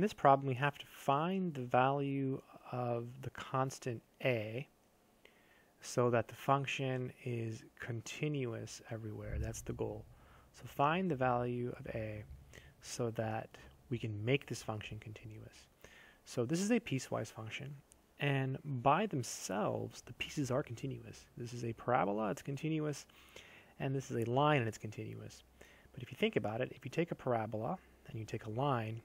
In this problem, we have to find the value of the constant a so that the function is continuous everywhere. That's the goal. So find the value of a so that we can make this function continuous. So this is a piecewise function, and by themselves, the pieces are continuous. This is a parabola, it's continuous, and this is a line, and it's continuous. But if you think about it, if you take a parabola and you take a line,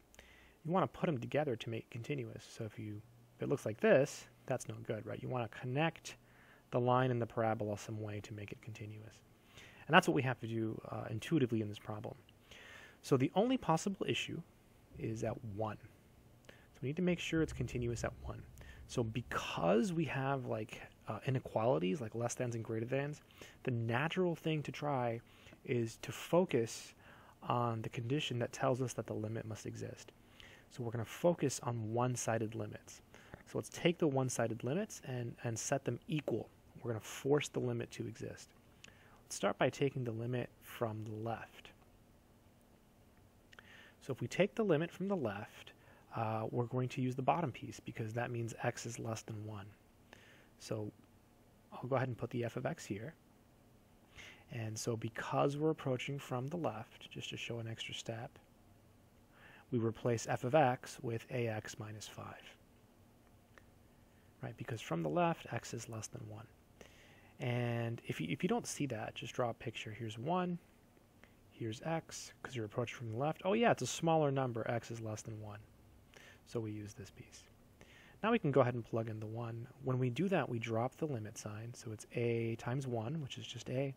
you want to put them together to make continuous. So if it looks like this, that's no good, right? You want to connect the line and the parabola some way to make it continuous. And that's what we have to do intuitively in this problem. So the only possible issue is at 1. So we need to make sure it's continuous at 1. So because we have like inequalities, like less thans and greater thans, the natural thing to try is to focus on the condition that tells us that the limit must exist. So we're going to focus on one-sided limits. So let's take the one-sided limits and set them equal. We're going to force the limit to exist. Let's start by taking the limit from the left. So if we take the limit from the left, we're going to use the bottom piece because that means x is less than 1. So I'll go ahead and put the f of x here. And so because we're approaching from the left, just to show an extra step, we replace f of x with ax minus 5. Right, because from the left, x is less than 1. And if you don't see that, just draw a picture. Here's 1, here's x, because you're approaching from the left. Oh yeah, it's a smaller number, x is less than 1. So we use this piece. Now we can go ahead and plug in the 1. When we do that, we drop the limit sign, so it's a times 1, which is just a,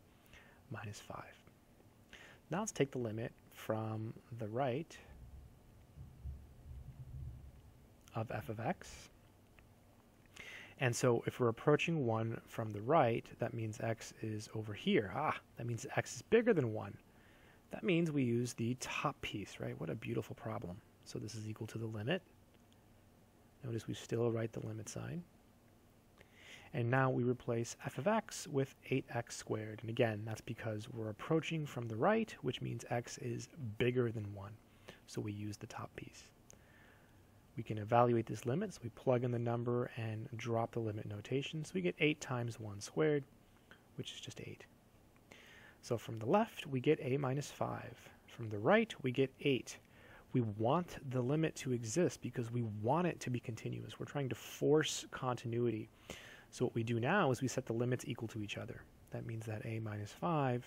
minus 5. Now let's take the limit from the right of f of x. And so if we're approaching 1 from the right, that means x is over here. Ah, that means x is bigger than 1. That means we use the top piece, right? What a beautiful problem. So this is equal to the limit. Notice we still write the limit sign. And now we replace f of x with 8x squared. And again, that's because we're approaching from the right, which means x is bigger than 1. So we use the top piece. We can evaluate this limit, so we plug in the number and drop the limit notation. So we get 8 times 1 squared, which is just 8. So from the left, we get a minus 5. From the right, we get 8. We want the limit to exist because we want it to be continuous. We're trying to force continuity. So what we do now is we set the limits equal to each other. That means that a minus 5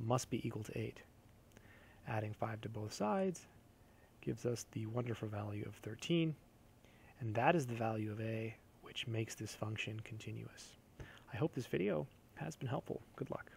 must be equal to 8. Adding 5 to both sides gives us the wonderful value of 13, and that is the value of a, which makes this function continuous. I hope this video has been helpful. Good luck.